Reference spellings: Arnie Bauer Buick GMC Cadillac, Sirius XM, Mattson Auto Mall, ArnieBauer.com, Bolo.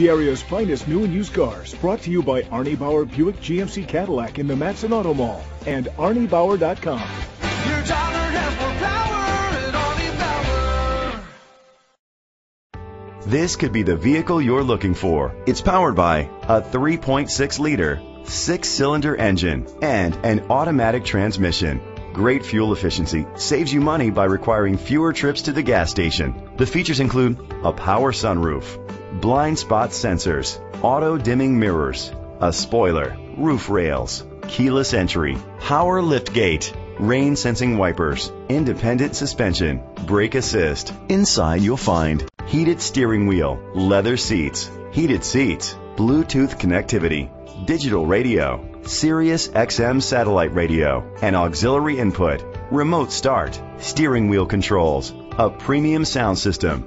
The area's finest new and used cars, brought to you by Arnie Bauer Buick GMC Cadillac in the Mattson Auto Mall and ArnieBauer.com. Your dollar has more power at Arnie Bauer. This could be the vehicle you're looking for. It's powered by a 3.6-liter, 6-cylinder engine and an automatic transmission. Great fuel efficiency saves you money by requiring fewer trips to the gas station. The features include a power sunroof, blind spot sensors, auto dimming mirrors, a spoiler, roof rails, keyless entry, power liftgate, rain sensing wipers, independent suspension, brake assist. Inside you'll find heated steering wheel, leather seats, heated seats, Bluetooth connectivity, digital radio, Sirius XM satellite radio, an auxiliary input, remote start, steering wheel controls, a premium sound system.